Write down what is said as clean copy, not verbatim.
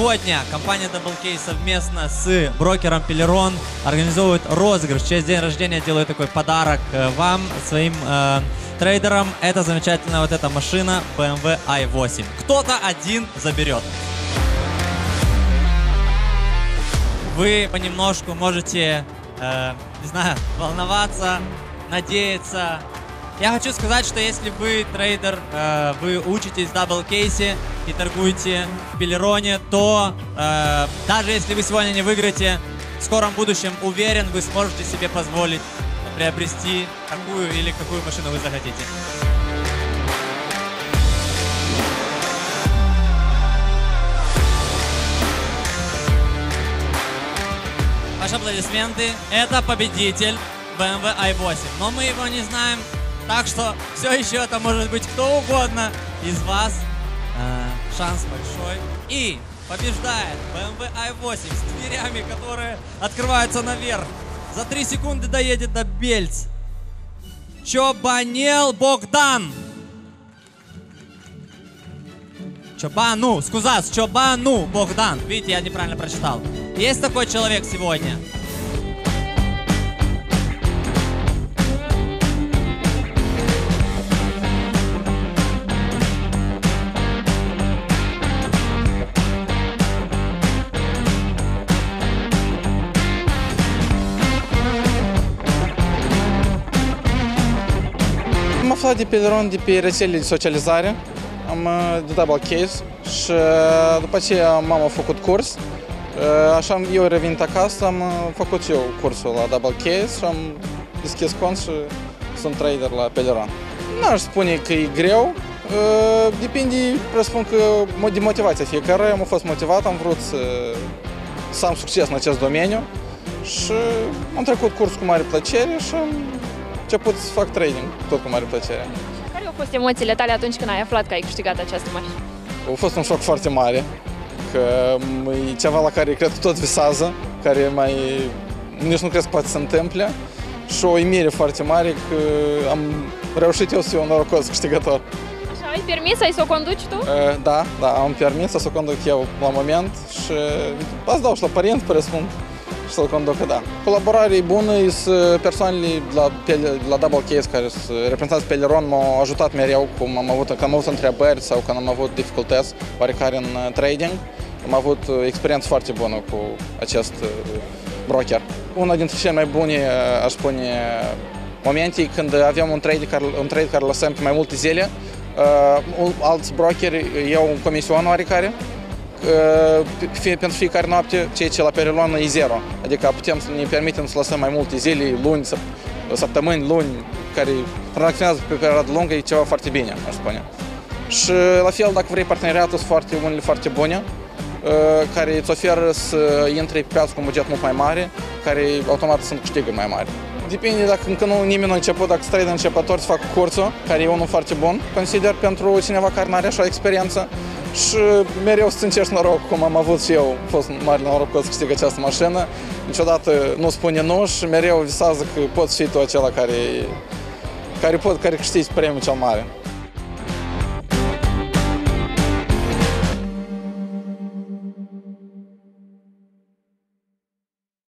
Сегодня компания Double Case совместно с брокером Peleron организовывает розыгрыш. Через день рождения делаю такой подарок вам, своим трейдерам. Это замечательная вот эта машина BMW i8. Кто-то один заберет. Вы понемножку можете, не знаю, волноваться, надеяться. Я хочу сказать, что если вы трейдер, вы учитесь в Double Case и торгуете в Peleron, то даже если вы сегодня не выиграете, в скором будущем, уверен, вы сможете себе позволить приобрести какую или какую машину вы захотите. Ваши аплодисменты. Это победитель BMW i8, но мы его не знаем. Так что все еще это может быть кто угодно из вас. Шанс большой. И побеждает BMW i8 с дверями, которые открываются наверх. За 3 секунды доедет до Бельц. Чобанел Богдан. Чобану, скузас, Чобану Богдан. Видите, я неправильно прочитал. Есть такой человек сегодня. Am aflat de Peleron de pe rețelele de socializare, de Double Case și după aceea mama a făcut curs, așa eu revenind acasă, am făcut eu cursul la Double Case și am deschis cont și sunt trader la Peleron. N-aș spune că e greu, depinde, presupun că de motivația fiecare, am fost motivat, am vrut să am succes în acest domeniu și am trecut curs cu mare plăcere și început să fac trading, tot cu mare plăcere. Care au fost emoțiile tale atunci când ai aflat că ai câștigat această mașină? A fost un șoc foarte mare, că e ceva la care cred că tot visează, care mai nici nu cred că poate să se întâmple și o uimire foarte mare că am reușit eu să fiu un norocos câștigător. Și ai permis să o conduci tu? Da, am permis să o conduc eu la moment și azi dau și la părinți, presupun. Să-l conducă, da. Colaborarea e bună, sunt persoanele la Double Case care sunt reprezentanți Peleron, m-au ajutat mereu când am avut întrebări sau când am avut dificultăți oarecare în trading. Am avut experiență foarte bună cu acest broker. Una dintre cele mai bune, aș spune, momente e când avem un trade care lăsăm pe mai multe zile, alți brokeri iau un comision oarecare, pentru fiecare noapte, cei ce la Peleron e zero. Adică putem, ne permitem să lăsăm mai multe zile, luni, săptămâni, luni, care transacționează pe perioadă lungă, e ceva foarte bine, aș spune. Și la fel, dacă vrei parteneriatul, sunt unele foarte bune, care îți oferă să intri pe piață cu un buget mult mai mare, care automat sunt câștiguri mai mari. Depinde dacă încă nimeni nu a început, dacă sunt trader începători, să fac cursul, care e unul foarte bun, consider, pentru cineva care nu are așa experiență. Și mereu să încerci norocul, cum am avut și eu, a fost mare norocos să câștig această mașină. Niciodată nu spune nu și mereu visează că poți fi tu acela care câștigi premiul cel mare.